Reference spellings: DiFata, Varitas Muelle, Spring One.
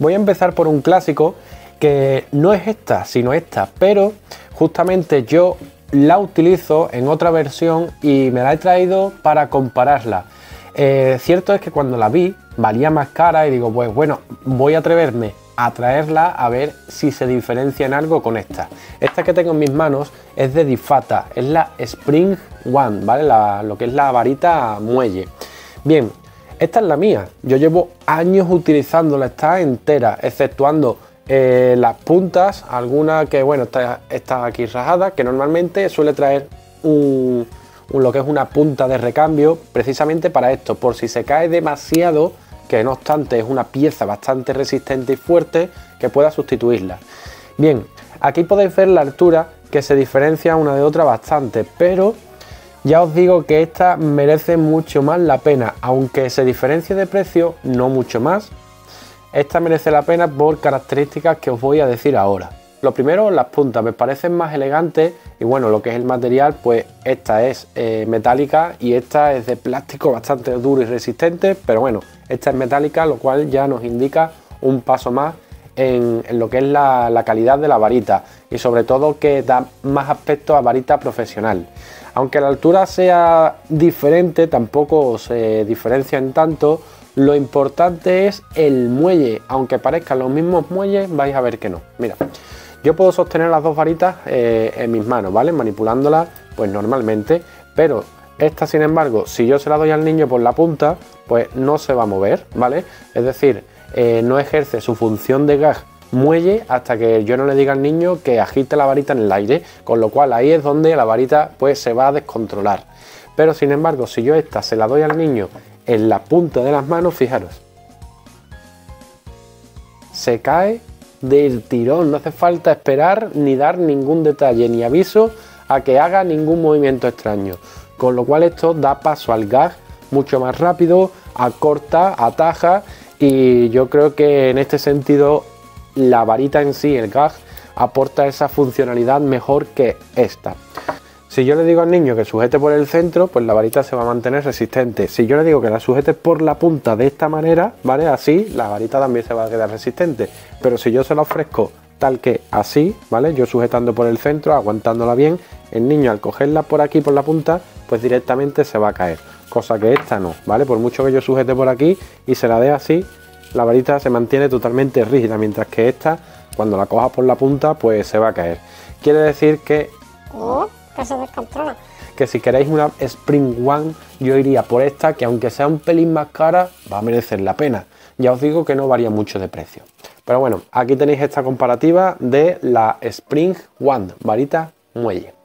Voy a empezar por un clásico que no es esta, sino esta, pero justamente yo la utilizo en otra versión y me la he traído para compararla. Cierto es que cuando la vi valía más cara y digo, pues bueno, voy a atreverme a traerla a ver si se diferencia en algo con esta. Esta que tengo en mis manos es de DiFata, es la Spring One, ¿vale? Lo que es la varita muelle. Bien, esta es la mía, yo llevo años utilizándola, está entera, exceptuando las puntas, alguna que, bueno, está aquí rajada, que normalmente suele traer lo que es una punta de recambio, precisamente para esto, por si se cae demasiado, que no obstante es una pieza bastante resistente y fuerte, que pueda sustituirla. Bien, aquí podéis ver la altura, que se diferencia una de otra bastante, pero ya os digo que esta merece mucho más la pena, aunque se diferencie de precio, no mucho más. Esta merece la pena por características que os voy a decir ahora. Lo primero, las puntas me parecen más elegantes y bueno, lo que es el material, pues esta es metálica y esta es de plástico bastante duro y resistente, pero bueno, esta es metálica, lo cual ya nos indica un paso más en lo que es la calidad de la varita y sobre todo que da más aspecto a varita profesional. Aunque la altura sea diferente, tampoco se diferencia en tanto, lo importante es el muelle, aunque parezcan los mismos muelles, vais a ver que no. Mira, yo puedo sostener las dos varitas en mis manos, ¿vale? Manipulándolas, pues normalmente, pero esta, sin embargo, si yo se la doy al niño por la punta, pues no se va a mover, ¿vale? Es decir, no ejerce su función de gag muelle hasta que yo no le diga al niño que agite la varita en el aire, con lo cual ahí es donde la varita pues se va a descontrolar. Pero sin embargo, si yo esta se la doy al niño en la punta de las manos, fijaros, se cae del tirón, no hace falta esperar ni dar ningún detalle ni aviso a que haga ningún movimiento extraño, con lo cual esto da paso al gag mucho más rápido, acorta, ataja, y yo creo que en este sentido la varita en sí, el gag, aporta esa funcionalidad mejor que esta. Si yo le digo al niño que sujete por el centro, pues la varita se va a mantener resistente. Si yo le digo que la sujete por la punta de esta manera, ¿vale? Así, la varita también se va a quedar resistente. Pero si yo se la ofrezco tal que así, ¿vale? Yo sujetando por el centro, aguantándola bien, el niño al cogerla por aquí, por la punta, pues directamente se va a caer. Cosa que esta no, ¿vale? Por mucho que yo sujete por aquí y se la dé así, la varita se mantiene totalmente rígida, mientras que esta, cuando la coja por la punta, pues se va a caer. Quiere decir que... se descontrola. Que si queréis una Spring One, yo iría por esta, que aunque sea un pelín más cara, va a merecer la pena. Ya os digo que no varía mucho de precio. Pero bueno, aquí tenéis esta comparativa de la Spring One, varita muelle.